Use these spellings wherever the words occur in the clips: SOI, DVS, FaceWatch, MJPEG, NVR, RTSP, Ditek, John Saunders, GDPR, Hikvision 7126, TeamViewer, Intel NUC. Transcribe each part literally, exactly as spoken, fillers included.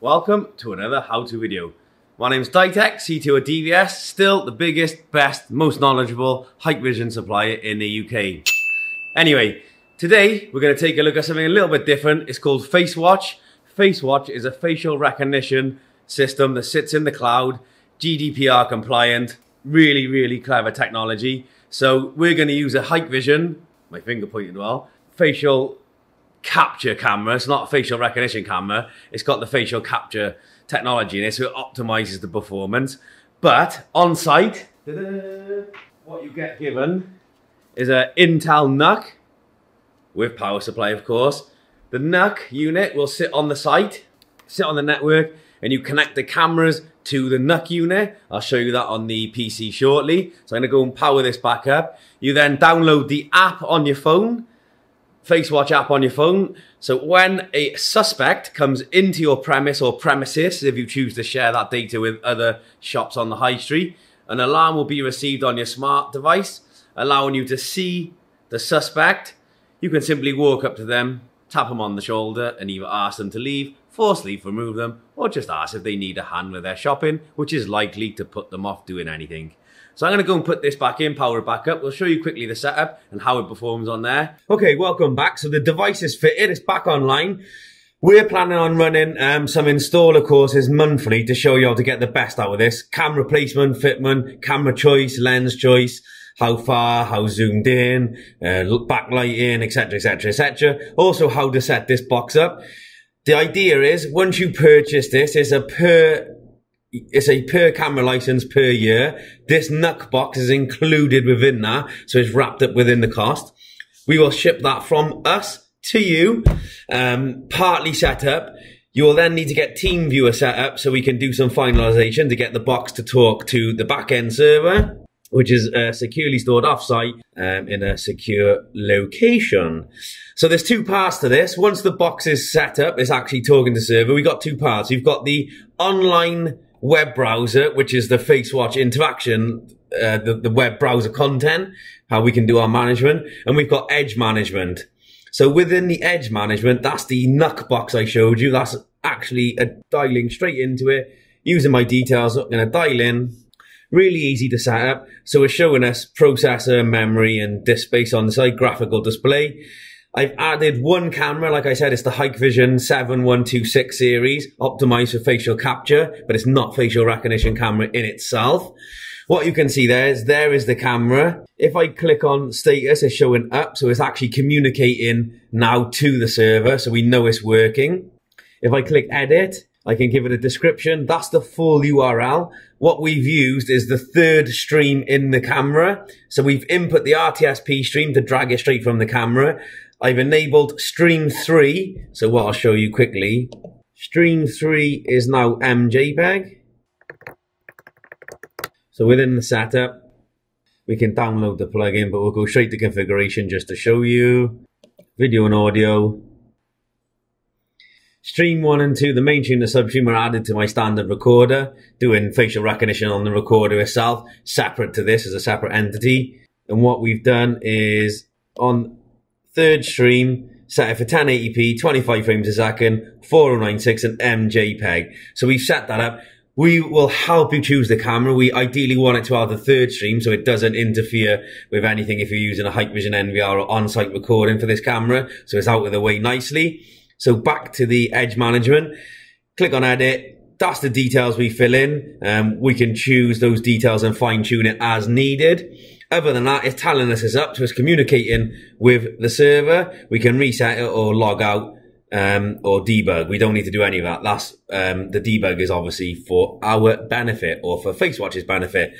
Welcome to another how-to video. My name's Ditek, C T O at D V S, still the biggest, best, most knowledgeable Hikvision supplier in the U K. Anyway, today we're going to take a look at something a little bit different. It's called FaceWatch. FaceWatch is a facial recognition system that sits in the cloud, G D P R compliant, really, really clever technology. So we're going to use a Hikvision, my finger pointed well, facial capture camera. It's not a facial recognition camera. It's got the facial capture technology in it, so it optimizes the performance. But on site, what you get given is an Intel N U C with power supply, of course. The N U C unit will sit on the site, sit on the network, and you connect the cameras to the N U C unit. I'll show you that on the P C shortly. So I'm gonna go and power this back up. You then download the app on your phone, FaceWatch app on your phone. So when a suspect comes into your premise or premises, if you choose to share that data with other shops on the high street, an alarm will be received on your smart device, allowing you to see the suspect. You can simply walk up to them, tap them on the shoulder, and either ask them to leave, force leave, remove them, or just ask if they need a hand with their shopping, which is likely to put them off doing anything. So I'm gonna go and put this back in, power it back up. We'll show you quickly the setup and how it performs on there. Okay, welcome back. So the device is fitted, it's back online. We're planning on running um, some installer courses monthly to show you how to get the best out of this. Camera placement, fitment, camera choice, lens choice, how far, how zoomed in, uh, backlighting, et cetera, et cetera, et cetera. Also, how to set this box up. The idea is, once you purchase this, it's a per it's a per camera license per year. This N U C box is included within that, so it's wrapped up within the cost. We will ship that from us to you, um, partly set up. You will then need to get TeamViewer set up so we can do some finalization to get the box to talk to the back-end server, which is uh, securely stored offsite um, in a secure location. So there's two parts to this. Once the box is set up, it's actually talking to server. We've got two parts. You've got the online web browser, which is the FaceWatch interaction, uh, the, the web browser content, how we can do our management. And we've got edge management. So within the edge management, that's the N U C box I showed you. That's actually a dialing straight into it, using my details. I'm going to dial in. Really easy to set up. So it's showing us processor, memory, and disk space on the side, graphical display. I've added one camera. Like I said, it's the Hikvision seven one two six series, optimized for facial capture, but it's not facial recognition camera in itself. What you can see there is, there is the camera. If I click on status, it's showing up. So it's actually communicating now to the server. So we know it's working. If I click edit, I can give it a description. That's the full U R L. What we've used is the third stream in the camera. So we've input the R T S P stream to drag it straight from the camera. I've enabled stream three. So what I'll show you quickly, stream three is now M J peg. So within the setup, we can download the plugin, but we'll go straight to configuration just to show you video and audio. Stream one and two, the main stream and the substream are added to my standard recorder, doing facial recognition on the recorder itself, separate to this as a separate entity. And what we've done is on third stream, set it for ten eighty p, twenty-five frames a second, four oh nine six and M J peg. So we've set that up. We will help you choose the camera. We ideally want it to have the third stream so it doesn't interfere with anything if you're using a Hikvision N V R or on-site recording for this camera. So it's out of the way nicely. So back to the edge management, click on edit. That's the details we fill in. Um, we can choose those details and fine tune it as needed. Other than that, it's telling us it's up, so it's communicating with the server. We can reset it or log out um, or debug. We don't need to do any of that. That's um, the debug is obviously for our benefit or for FaceWatch's benefit.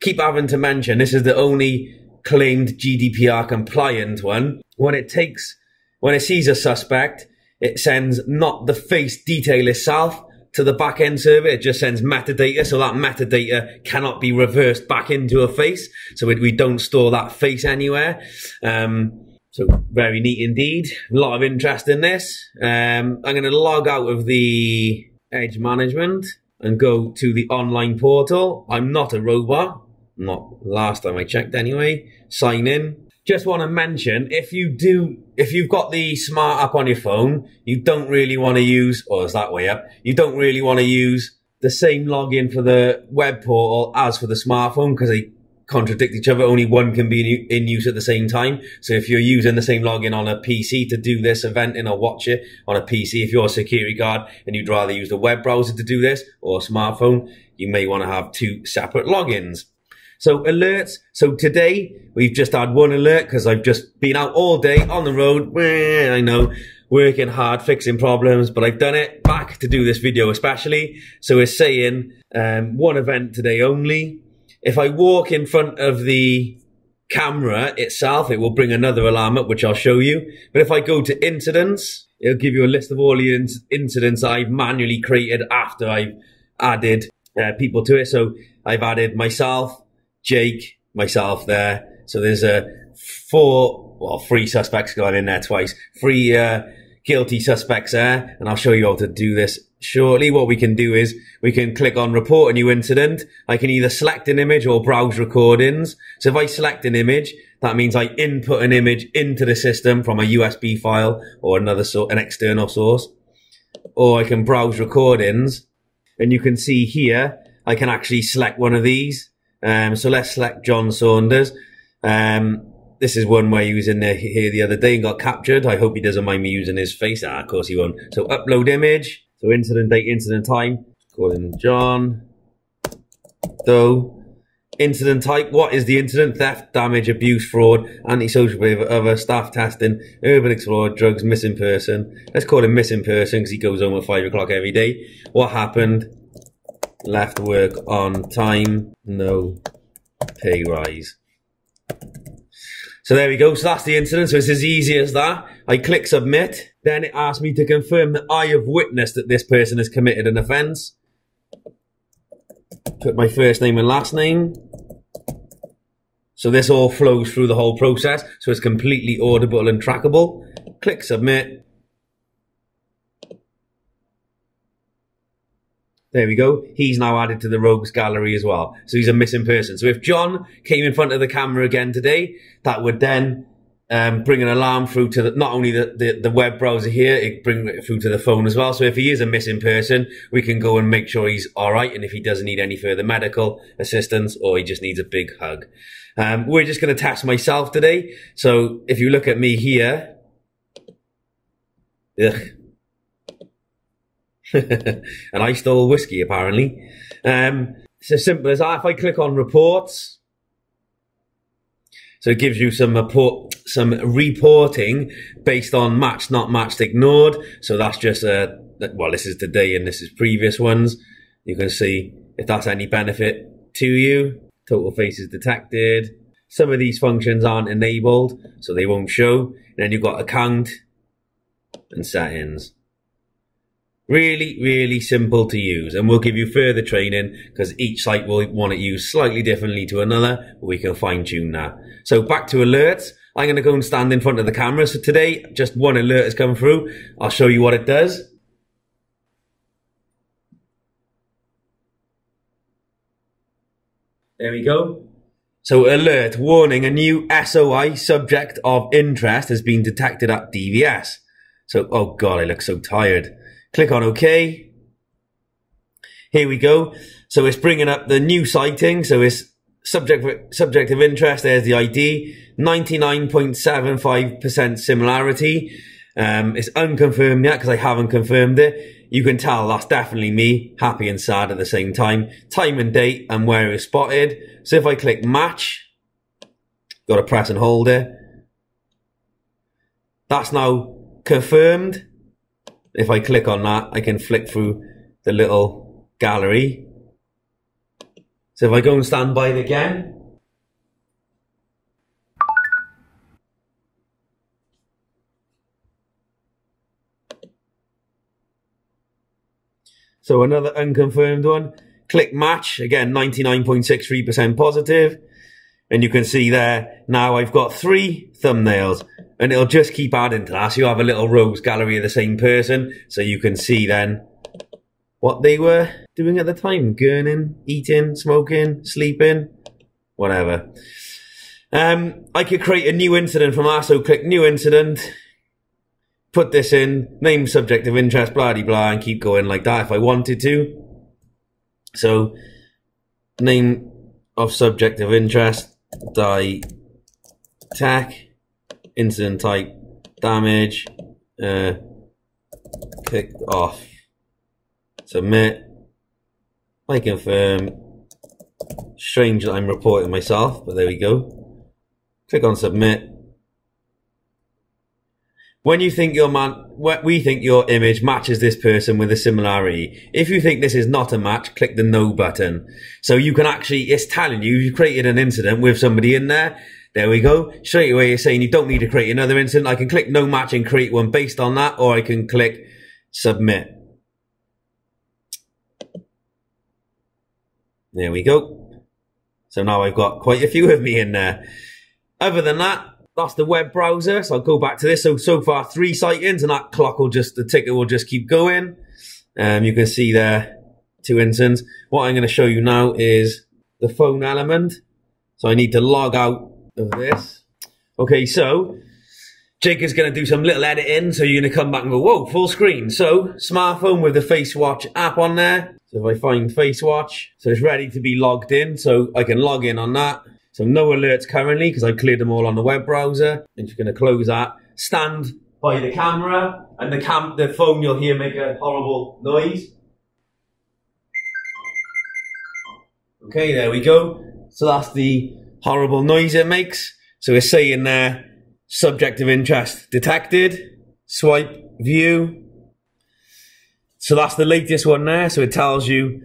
Keep having to mention, this is the only claimed G D P R compliant one. When it takes, when it sees a suspect, it sends not the face detail itself to the back-end server. It just sends metadata. So that metadata cannot be reversed back into a face. So it, we don't store that face anywhere. Um, so very neat indeed. A lot of interest in this. Um, I'm going to log out of the edge management and go to the online portal. I'm not a robot. Not last time I checked anyway. Sign in. just want to mention, if you do, if you've got the smart app on your phone, you don't really want to use, or is that way up, you don't really want to use the same login for the web portal as for the smartphone, because they contradict each other. Only one can be in use at the same time. So if you're using the same login on a P C to do this eventing or watch it on a P C, if you're a security guard and you'd rather use the web browser to do this or a smartphone, you may want to have two separate logins. So alerts. So today we've just had one alert because I've just been out all day on the road. I know, working hard, fixing problems, but I've done it back to do this video especially. So it's saying um, one event today only. If I walk in front of the camera itself, it will bring another alarm up, which I'll show you. But if I go to incidents, it'll give you a list of all the in incidents I've manually created after I've added uh, people to it. So I've added myself, Jake, myself there. So there's a uh, four, well, three suspects going in there twice, three uh, guilty suspects there. And I'll show you how to do this shortly. What we can do is we can click on report a new incident. I can either select an image or browse recordings. So if I select an image, that means I input an image into the system from a U S B file or another sort, an external source. Or I can browse recordings, and you can see here, I can actually select one of these. Um, so let's select John Saunders. Um, This is one where he was in there here the other day and got captured. I hope he doesn't mind me using his face. Ah, of course he won't. So upload image. So incident date, incident time. Call him John Doe. Incident type. What is the incident? Theft, damage, abuse, fraud, antisocial behavior, other staff testing, urban explorer, drugs, missing person. Let's call him missing person because he goes home at five o'clock every day. What happened? Left work on time. No pay rise. So there we go. So that's the incident. So it's as easy as that. I click submit. Then it asks me to confirm that I have witnessed that this person has committed an offence. Put my first name and last name. So this all flows through the whole process. So it's completely audible and trackable. Click submit. There we go. He's now added to the rogues gallery as well. So he's a missing person. So if John came in front of the camera again today, that would then um, bring an alarm through to the, not only the, the, the web browser here, it bring it through to the phone as well. So if he is a missing person, we can go and make sure he's all right. And if he doesn't need any further medical assistance or he just needs a big hug. Um, we're just going to test myself today. So if you look at me here. Ugh. And I stole whiskey, apparently. Um, it's as simple as that. If I click on reports, so it gives you some report, some reporting based on matched, not matched, ignored. So that's just a uh, well, this is today and this is previous ones. You can see if that's any benefit to you. Total faces detected. Some of these functions aren't enabled, so they won't show. And then you've got account and settings. Really, really simple to use, and we'll give you further training because each site will want to use slightly differently to another, but we can fine tune that. So back to alerts. I'm going to go and stand in front of the camera. So today, just one alert has come through. I'll show you what it does. There we go. So alert, warning, a new S O I subject of interest has been detected at D V S. So, oh God, I look so tired. Click on OK. Here we go. So it's bringing up the new sighting. So it's subject, subject of interest. There's the I D. ninety-nine point seven five percent similarity. Um, it's unconfirmed yet because I haven't confirmed it. You can tell that's definitely me. Happy and sad at the same time. Time and date and where it was spotted. So if I click match, got to press and hold it. That's now confirmed. If I click on that, I can flick through the little gallery. So if I go and stand by it again. So another unconfirmed one. Click match. Again, ninety-nine point six three percent positive. And you can see there, now I've got three thumbnails. And it'll just keep adding to that. So you have a little rogues gallery of the same person. So you can see then what they were doing at the time. Gurning, eating, smoking, sleeping, whatever. Um, I could create a new incident from R, so click new incident, put this in, name subject of interest, blah, blah, blah, and keep going like that if I wanted to. So, name of subject of interest, Ditek, incident type, damage, uh, click off, submit, I confirm. Strange that I'm reporting myself, but there we go. Click on submit. When you think your man, what we think your image matches this person with a similarity. If you think this is not a match, click the no button. So you can actually, it's telling you, you created an incident with somebody in there. There we go. Straight away, you're saying you don't need to create another incident. I can click no match and create one based on that, or I can click submit. There we go. So now I've got quite a few of me in there. Other than that, that's the web browser. So I'll go back to this. So, so far, three sightings, and that clock will just, the ticker will just keep going. Um, you can see there, two incidents. What I'm going to show you now is the phone element. So I need to log out of this. Okay, so Jake is going to do some little editing. So you're going to come back and go, whoa, full screen. So smartphone with the FaceWatch app on there. So if I find FaceWatch, so it's ready to be logged in, so I can log in on that. So no alerts currently, because I've cleared them all on the web browser. I'm just gonna close that. Stand by the camera, and the cam the phone you'll hear make a horrible noise. Okay, there we go. So that's the horrible noise it makes. So it's saying there, subject of interest detected, swipe, view. So that's the latest one there. So it tells you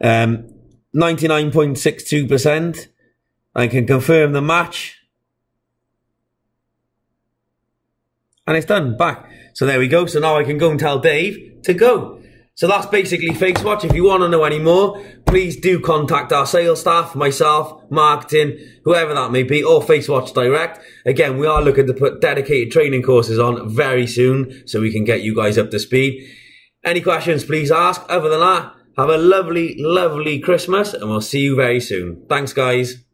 um, ninety-nine point six two percent. I can confirm the match. And it's done, back. So there we go. So now I can go and tell Dave to go. So that's basically FaceWatch. If you want to know any more, please do contact our sales staff, myself, marketing, whoever that may be, or FaceWatch Direct. Again, we are looking to put dedicated training courses on very soon so we can get you guys up to speed. Any questions, please ask. Other than that, have a lovely, lovely Christmas, and we'll see you very soon. Thanks, guys.